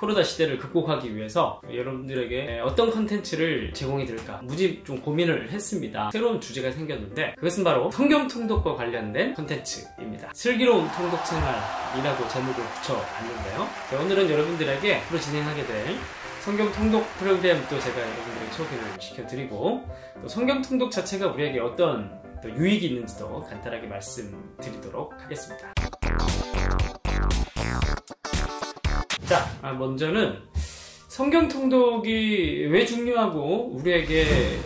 코로나 시대를 극복하기 위해서 여러분들에게 어떤 컨텐츠를 제공해 드릴까 무지 좀 고민을 했습니다. 새로운 주제가 생겼는데 그것은 바로 성경 통독과 관련된 컨텐츠입니다. 슬기로운 통독 생활이라고 제목을 붙여봤는데요. 오늘은 여러분들에게 앞으로 진행하게 될 성경 통독 프로그램도 제가 여러분들에게 소개를 시켜드리고 또 성경 통독 자체가 우리에게 어떤 또 유익이 있는지도 간단하게 말씀드리도록 하겠습니다. 자, 먼저는 성경 통독이 왜 중요하고 우리에게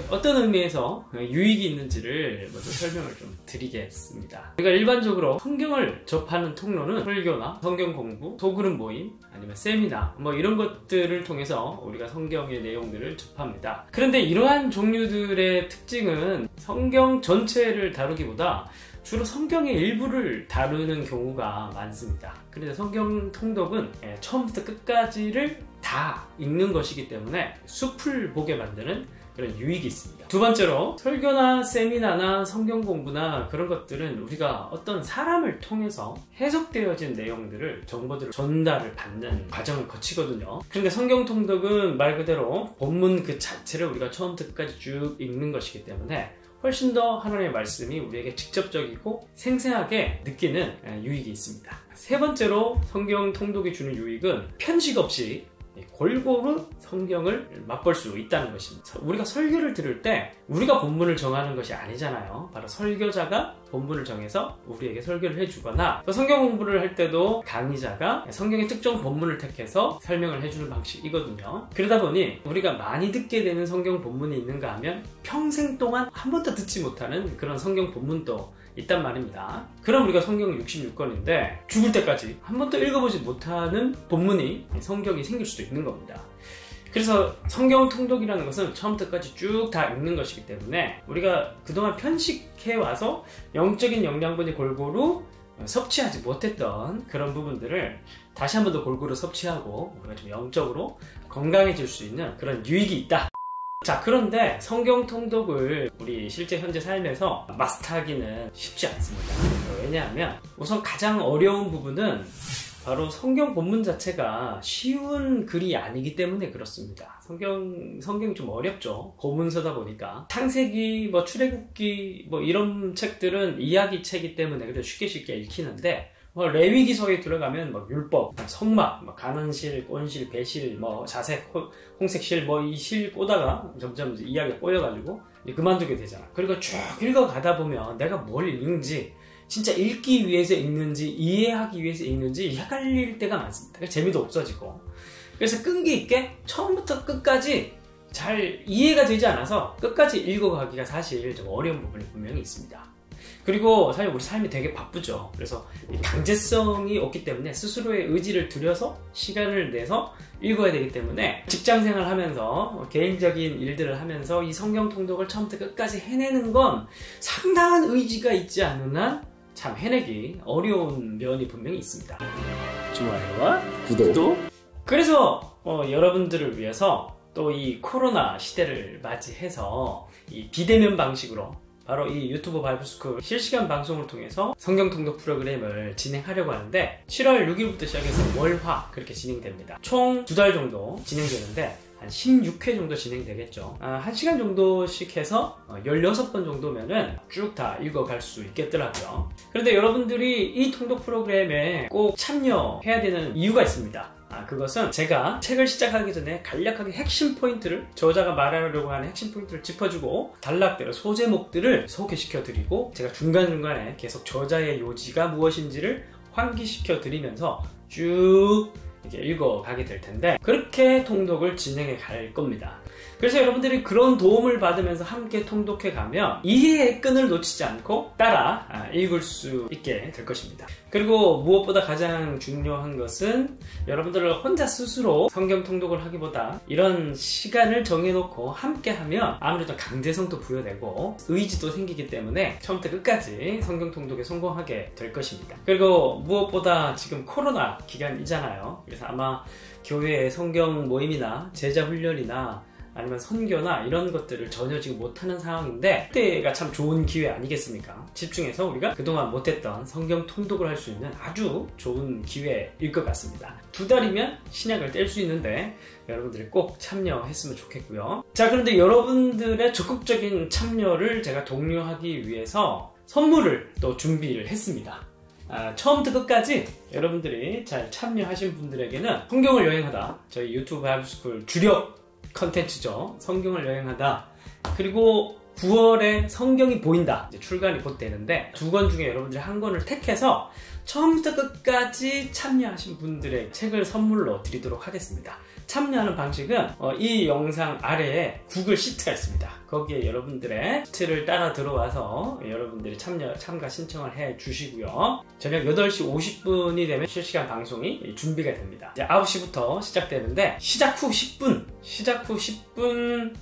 어떤 의미에서 유익이 있는지를 먼저 설명을 좀 드리겠습니다. 우리가 일반적으로 성경을 접하는 통로는 설교나 성경 공부, 소그룹 모임, 아니면 세미나 뭐 이런 것들을 통해서 우리가 성경의 내용들을 접합니다. 그런데 이러한 종류들의 특징은 성경 전체를 다루기보다 주로 성경의 일부를 다루는 경우가 많습니다. 그런데 성경 통독은 처음부터 끝까지를 다 읽는 것이기 때문에 숲을 보게 만드는 그런 유익이 있습니다. 두 번째로 설교나 세미나나 성경 공부나 그런 것들은 우리가 어떤 사람을 통해서 해석되어진 내용들을 정보들을 전달을 받는 과정을 거치거든요. 그런데 성경 통독은 말 그대로 본문 그 자체를 우리가 처음부터 끝까지 쭉 읽는 것이기 때문에 훨씬 더 하나님의 말씀이 우리에게 직접적이고 생생하게 느끼는 유익이 있습니다. 세 번째로 성경 통독이 주는 유익은 편식 없이 골고루 성경을 맛볼 수 있다는 것입니다. 우리가 설교를 들을 때 우리가 본문을 정하는 것이 아니잖아요. 바로 설교자가 본문을 정해서 우리에게 설교를 해주거나 또 성경 공부를 할 때도 강의자가 성경의 특정 본문을 택해서 설명을 해주는 방식이거든요. 그러다 보니 우리가 많이 듣게 되는 성경 본문이 있는가 하면 평생 동안 한 번도 듣지 못하는 그런 성경 본문도 있단 말입니다. 그럼 우리가 성경 66권인데 죽을 때까지 한 번도 읽어보지 못하는 본문이 성경이 생길 수도 있는 겁니다. 그래서 성경 통독이라는 것은 처음부터까지 쭉 다 읽는 것이기 때문에 우리가 그동안 편식해와서 영적인 영양분이 골고루 섭취하지 못했던 그런 부분들을 다시 한 번 더 골고루 섭취하고 우리가 좀 영적으로 건강해질 수 있는 그런 유익이 있다. 자, 그런데 성경 통독을 우리 실제 현재 삶에서 마스터하기는 쉽지 않습니다. 왜냐하면 우선 가장 어려운 부분은 바로 성경 본문 자체가 쉬운 글이 아니기 때문에 그렇습니다. 성경이 좀 어렵죠. 고문서다 보니까. 창세기, 뭐 출애굽기 뭐 이런 책들은 이야기책이기 때문에 그래도 쉽게 읽히는데 뭐 레위기서에 들어가면 뭐 율법, 성막, 뭐 가난실, 꼰실, 배실, 뭐 자색, 홍색실 뭐 이 실 꼬다가 점점 이야기가 꼬여가지고 그만두게 되잖아. 그리고 쭉 읽어가다 보면 내가 뭘 읽는지 진짜 읽기 위해서 읽는지 이해하기 위해서 읽는지 헷갈릴 때가 많습니다. 재미도 없어지고 그래서 끈기 있게 처음부터 끝까지 잘 이해가 되지 않아서 끝까지 읽어가기가 사실 좀 어려운 부분이 분명히 있습니다. 그리고 사실 우리 삶이 되게 바쁘죠. 그래서 강제성이 없기 때문에 스스로의 의지를 들여서 시간을 내서 읽어야 되기 때문에 직장생활 하면서 개인적인 일들을 하면서 이 성경 통독을 처음부터 끝까지 해내는 건 상당한 의지가 있지 않는 한 참 해내기 어려운 면이 분명히 있습니다. 좋아요와 구독. 그래서 여러분들을 위해서 또 이 코로나 시대를 맞이해서 이 비대면 방식으로 바로 이 유튜브 바이블스쿨 실시간 방송을 통해서 성경 통독 프로그램을 진행하려고 하는데 7월 6일부터 시작해서 월화 그렇게 진행됩니다. 총 2달 정도 진행되는데 한 16회 정도 진행되겠죠. 1시간 정도씩 해서 16번 정도면은 쭉 다 읽어갈 수 있겠더라고요. 그런데 여러분들이 이 통독 프로그램에 꼭 참여해야 되는 이유가 있습니다. 그것은 제가 책을 시작하기 전에 간략하게 핵심 포인트를 저자가 말하려고 하는 핵심 포인트를 짚어주고 단락대로 소제목들을 소개시켜드리고 제가 중간중간에 계속 저자의 요지가 무엇인지를 환기시켜드리면서 쭉 이렇게 읽어가게 될 텐데 그렇게 통독을 진행해 갈 겁니다. 그래서 여러분들이 그런 도움을 받으면서 함께 통독해 가면 이해의 끈을 놓치지 않고 따라 읽을 수 있게 될 것입니다. 그리고 무엇보다 가장 중요한 것은 여러분들 혼자 스스로 성경 통독을 하기보다 이런 시간을 정해놓고 함께 하면 아무래도 강제성도 부여되고 의지도 생기기 때문에 처음부터 끝까지 성경 통독에 성공하게 될 것입니다. 그리고 무엇보다 지금 코로나 기간이잖아요. 그래서 아마 교회의 성경 모임이나 제자 훈련이나 아니면 선교나 이런 것들을 전혀 지금 못하는 상황인데 그때가 참 좋은 기회 아니겠습니까? 집중해서 우리가 그동안 못했던 성경 통독을 할 수 있는 아주 좋은 기회일 것 같습니다. 2달이면 신약을 뗄 수 있는데 여러분들이 꼭 참여했으면 좋겠고요. 자, 그런데 여러분들의 적극적인 참여를 제가 독려하기 위해서 선물을 또 준비를 했습니다. 처음부터 끝까지 여러분들이 잘 참여하신 분들에게는 성경을 여행하다, 저희 유튜브 바이블스쿨 주력 컨텐츠죠. 성경을 여행하다, 그리고 9월에 성경이 보인다, 이제 출간이 곧 되는데 2권 중에 여러분들이 한 권을 택해서 처음부터 끝까지 참여하신 분들의 책을 선물로 드리도록 하겠습니다. 참여하는 방식은 이 영상 아래에 구글 시트가 있습니다. 거기에 여러분들의 시트를 따라 들어와서 여러분들이 참가 신청을 해 주시고요. 저녁 8시 50분이 되면 실시간 방송이 준비가 됩니다. 이제 9시부터 시작되는데 시작 후 10분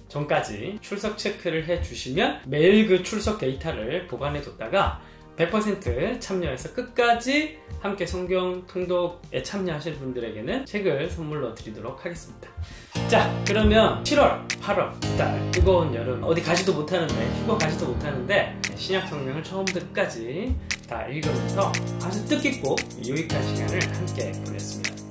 전까지 출석 체크를 해 주시면 매일 그 출석 데이터를 보관해 뒀다가 100% 참여해서 끝까지 함께 성경 통독에 참여하실 분들에게는 책을 선물로 드리도록 하겠습니다. 자, 그러면 7월, 8월 두달 뜨거운 여름, 어디 가지도 못하는데, 휴가 가지도 못하는데 신약 성경을 처음부터 끝까지 다 읽으면서 아주 뜻깊고 유익한 시간을 함께 보냈습니다.